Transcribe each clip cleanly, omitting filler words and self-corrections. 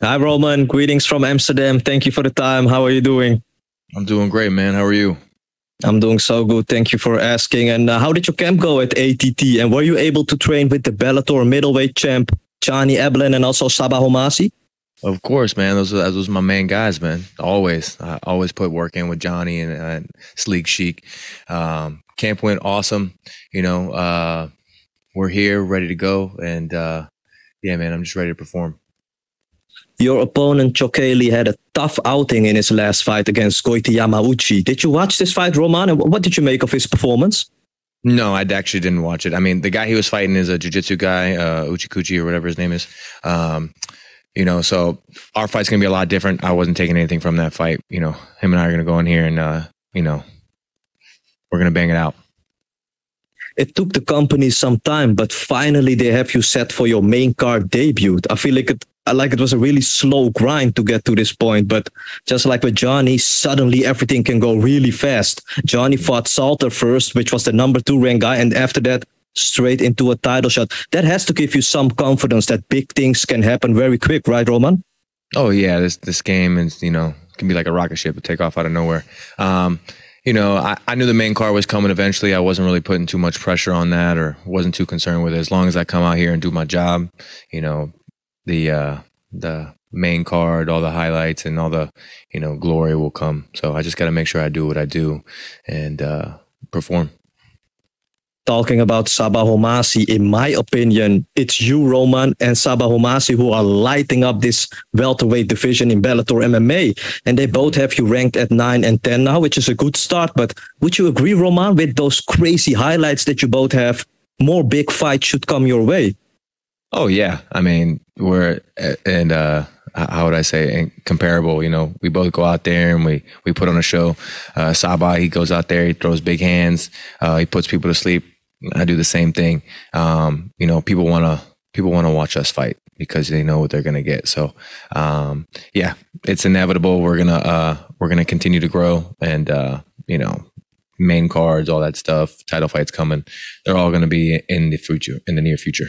Hi, Roman. Greetings from Amsterdam. Thank you for the time. How are you doing? I'm doing great, man. How are you? I'm doing so good. Thank you for asking. And how did your camp go at ATT? And were you able to train with the Bellator middleweight champ, Johnny Eblen, and also Saba Homasi? Of course, man. Those my main guys, man. Always. I always put work in with Johnny and Sleek Chic. Camp went awesome. You know, we're here, ready to go. And yeah, man, I'm just ready to perform. Your opponent, Chokheli, had a tough outing in his last fight against Goiti Yamauchi. Did you watch this fight, Roman? And what did you make of his performance? No, I actually didn't watch it. I mean, the guy he was fighting is a jiu-jitsu guy, Uchikuchi or whatever his name is. You know, so our fight's going to be a lot different. I wasn't taking anything from that fight. You know, him and I are going to go in here and, you know, we're going to bang it out. It took the company some time, but finally they have you set for your main card debut. I feel like it was a really slow grind to get to this point, but just like with Johnny, suddenly everything can go really fast. Johnny fought Salter first, which was the number 2 ranked guy, and after that, straight into a title shot. That has to give you some confidence that big things can happen very quick, right, Roman? Oh yeah, this game is, you know, can be like a rocket ship to take off out of nowhere. You know, I knew the main card was coming eventually. I wasn't really putting too much pressure on that, or wasn't too concerned with it. As long as I come out here and do my job, you know, the main card, all the highlights and all the, you know, glory will come. So I just got to make sure I do what I do and perform. Talking about Saba Homasi, in my opinion, it's you, Roman, and Saba Homasi who are lighting up this welterweight division in Bellator MMA. And they both have you ranked at 9 and 10 now, which is a good start. But would you agree, Roman, with those crazy highlights that you both have, more big fights should come your way? Oh yeah, I mean, we're and how would I say, comparable? You know, we both go out there and we put on a show. Saba, he goes out there, he throws big hands, he puts people to sleep. I do the same thing. You know, people wanna watch us fight because they know what they're gonna get. So yeah, it's inevitable. We're gonna continue to grow, and you know, main cards, all that stuff, title fights coming. They're all gonna be in the future, in the near future.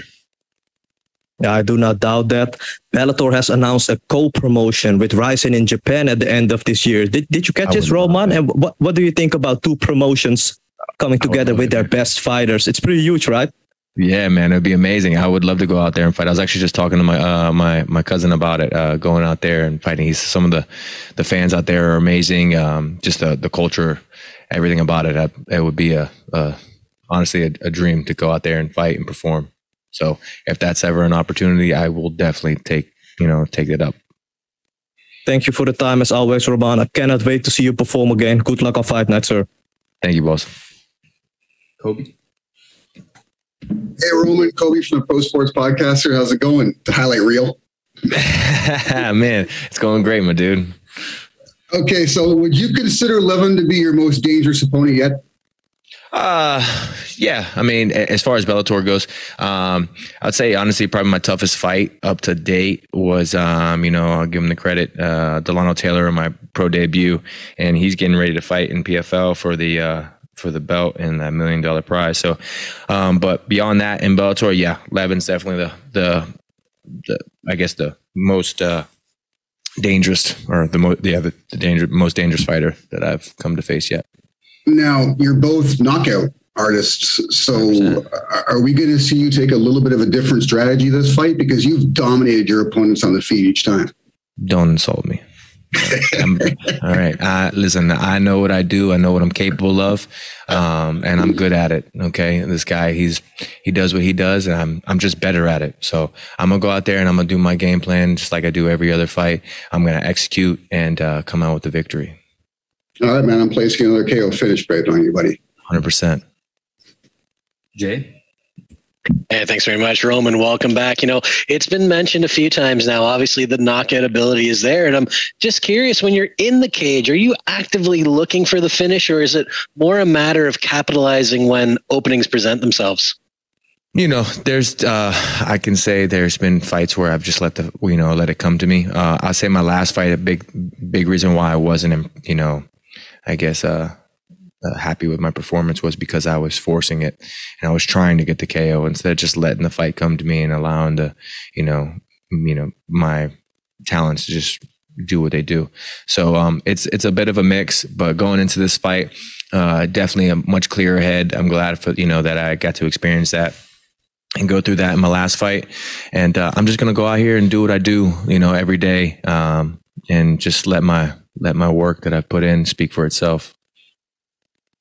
Yeah, I do not doubt that. Bellator has announced a co-promotion with Rising in Japan at the end of this year. Did you catch this, Roman? And what do you think about two promotions coming together with their best fighters? It's pretty huge, right? Yeah, man, it'd be amazing. I would love to go out there and fight. I was actually just talking to my my cousin about it, going out there and fighting. He's, some of the fans out there are amazing. Just the culture, everything about it. It would be honestly a dream to go out there and fight and perform. So if that's ever an opportunity, I will definitely take it up. Thank you for the time, as always, Roman. I cannot wait to see you perform again. Good luck on Fight Night, sir. Thank you, boss. Kobe. Hey, Roman. Kobe from the Pro Sports Podcaster. How's it going? The highlight reel. Man, it's going great, my dude. Okay, so would you consider Levin to be your most dangerous opponent yet? Yeah, I mean, as far as Bellator goes, I'd say honestly, probably my toughest fight up to date was, you know, I'll give him the credit, Delano Taylor in my pro debut, and he's getting ready to fight in PFL for the belt and that $1 million prize. So, but beyond that in Bellator, yeah, Levin's definitely I guess the most, dangerous, or the most dangerous fighter that I've come to face yet. Now, you're both knockout artists, so 100%. Are we going to see you take a little bit of a different strategy this fight? Because you've dominated your opponents on the feet each time. Don't insult me. All right. Listen, I know what I do. I know what I'm capable of, and I'm good at it. Okay. This guy, he does what he does, and I'm just better at it. So I'm going to go out there and I'm going to do my game plan just like I do every other fight. I'm going to execute and come out with the victory. All right, man, I'm placing another KO finish bet on you, buddy. 100%. Jay? Hey, thanks very much, Roman. Welcome back. You know, it's been mentioned a few times now. Obviously, the knockout ability is there, and I'm just curious, when you're in the cage, are you actively looking for the finish, or is it more a matter of capitalizing when openings present themselves? You know, there's, I can say there's been fights where I've just let it come to me. I'll say my last fight, a big reason why I wasn't, you know, I guess happy with my performance was because I was forcing it and I was trying to get the KO instead of just letting the fight come to me and allowing the, you know, my talents to just do what they do. So it's a bit of a mix, but going into this fight, definitely a much clearer head. I'm glad for, you know, that I got to experience that and go through that in my last fight. And I'm just going to go out here and do what I do, you know, every day, and just let my work that I've put in speak for itself.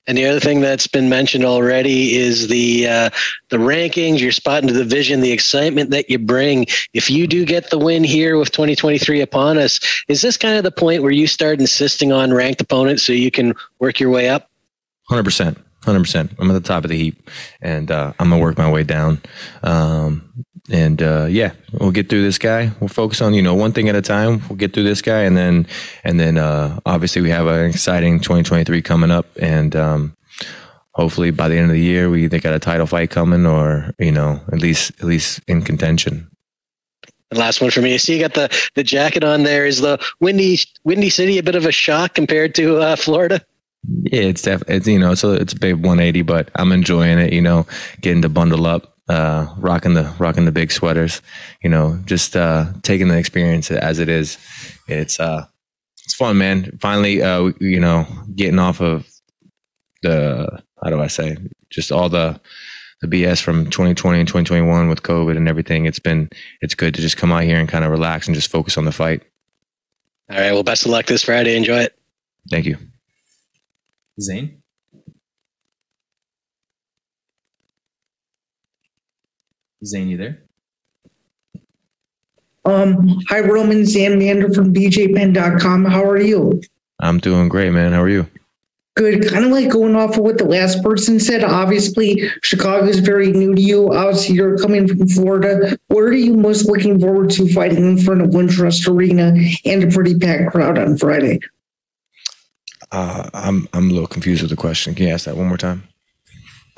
And the other thing that's been mentioned already is the rankings, your spot in the division, the excitement that you bring. If you do get the win here with 2023 upon us, is this kind of the point where you start insisting on ranked opponents so you can work your way up? 100%. 100%. I'm at the top of the heap, and I'm going to work my way down. Yeah, we'll get through this guy. We'll focus on, you know, one thing at a time. We'll get through this guy. And then obviously we have an exciting 2023 coming up, and hopefully by the end of the year, we either got a title fight coming or, you know, at least in contention. And last one for me. I see you got the jacket on there. Is the windy city a bit of a shock compared to Florida? Yeah, it's definitely, you know, it's a big 180, but I'm enjoying it, you know, getting to bundle up, rocking the big sweaters, you know, just taking the experience as it is. It's fun, man. Finally, you know, getting off of the, how do I say, just all the BS from 2020 and 2021 with COVID and everything. It's good to just come out here and kind of relax and just focus on the fight. All right. Well, best of luck this Friday. Enjoy it. Thank you. Zane? Zane, you there? Hi, Roman. Zane Mander from BJPen.com. How are you? I'm doing great, man. How are you? Good. Kind of like going off of what the last person said. Obviously, Chicago is very new to you. Obviously, you're coming from Florida. What are you most looking forward to fighting in front of Wintrust Arena and a pretty packed crowd on Friday? I'm a little confused with the question. Can you ask that one more time?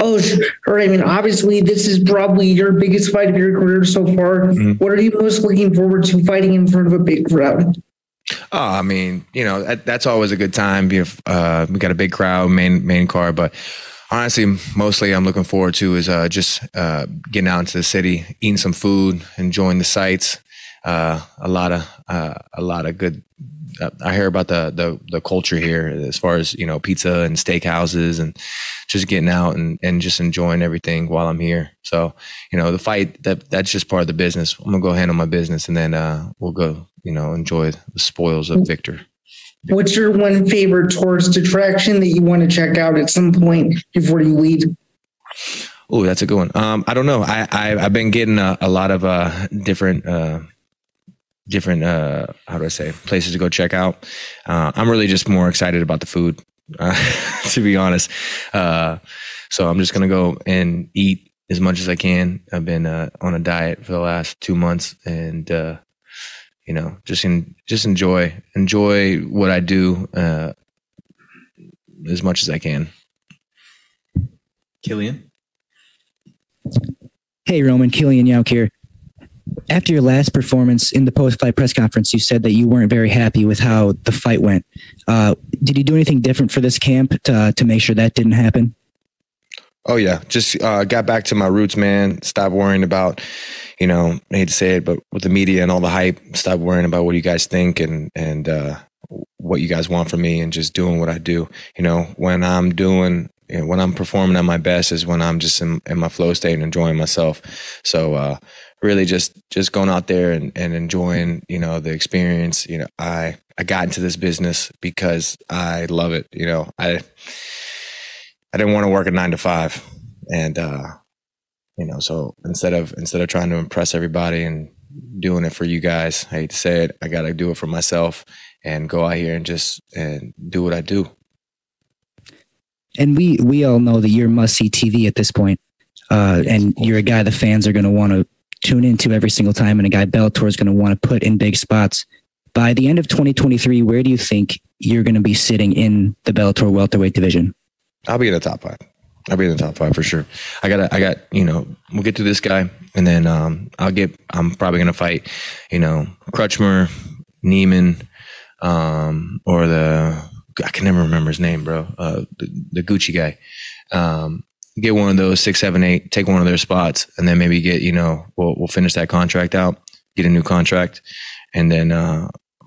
Oh, sure. I mean, obviously, this is probably your biggest fight of your career so far. Mm-hmm. What are you most looking forward to fighting in front of a big crowd? Oh, I mean, you know, that's always a good time. We got a big crowd, main card, but honestly, mostly I'm looking forward to is just getting out into the city, eating some food, enjoying the sights. A lot of good. I hear about the culture here as far as, you know, pizza and steakhouses and just getting out and just enjoying everything while I'm here. So, you know, the fight, that's just part of the business. I'm going to go handle my business, and then we'll go, you know, enjoy the spoils of victory. What's your one favorite tourist attraction that you want to check out at some point before you leave? Oh, that's a good one. I don't know. I've been getting a lot of different how do I say, places to go check out. I'm really just more excited about the food, to be honest. So I'm just going to go and eat as much as I can. I've been on a diet for the last 2 months, and you know, just enjoy what I do as much as I can. Killian? Hey, Roman. Killian Yauk here. After your last performance in the post-fight press conference, you said that you weren't very happy with how the fight went. Did you do anything different for this camp to make sure that didn't happen? Oh, yeah. Just got back to my roots, man. Stop worrying about, you know, I hate to say it, but with the media and all the hype, stop worrying about what you guys think and what you guys want from me, and just doing what I do. You know, when I'm performing at my best is when I'm just in my flow state and enjoying myself. So, really just going out there and enjoying, you know, the experience. You know, I got into this business because I love it. You know, I didn't want to work a 9-to-5, and, you know, so instead of trying to impress everybody and doing it for you guys, I hate to say it, I got to do it for myself and go out here and do what I do. And we all know that you're must-see TV at this point. And you're a guy the fans are going to want to tune into every single time, and a guy Bellator is going to want to put in big spots. By the end of 2023, where do you think you're going to be sitting in the Bellator welterweight division? I'll be in the top 5. I'll be in the top 5 for sure. I got, you know, we'll get to this guy, and then I'm probably going to fight, you know, Crutchmer, Neiman, or I can never remember his name, bro. The Gucci guy. Get one of those 6, 7, 8, take one of their spots, and then maybe get, you know, we'll finish that contract out, get a new contract, and then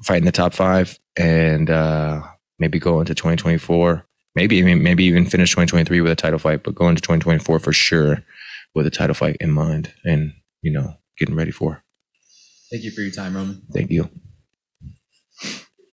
fight in the top five, and maybe go into 2024. Maybe even finish 2023 with a title fight, but go into 2024 for sure with a title fight in mind and, you know, getting ready for. Thank you for your time, Roman. Thank you.